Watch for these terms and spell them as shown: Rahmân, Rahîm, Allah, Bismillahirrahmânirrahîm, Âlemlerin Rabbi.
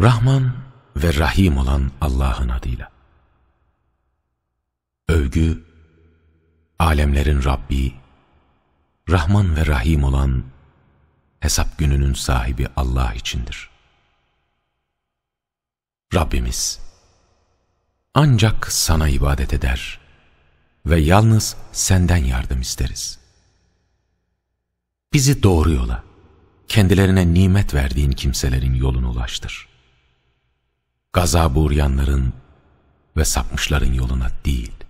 Rahman ve Rahim olan Allah'ın adıyla. Övgü, alemlerin Rabbi, Rahman ve Rahim olan hesap gününün sahibi Allah içindir. Rabbimiz, ancak sana ibadet eder ve yalnız senden yardım isteriz. Bizi doğru yola, kendilerine nimet verdiğin kimselerin yoluna ulaştır. Gazaba uğrayanların ve sapmışların yoluna değil.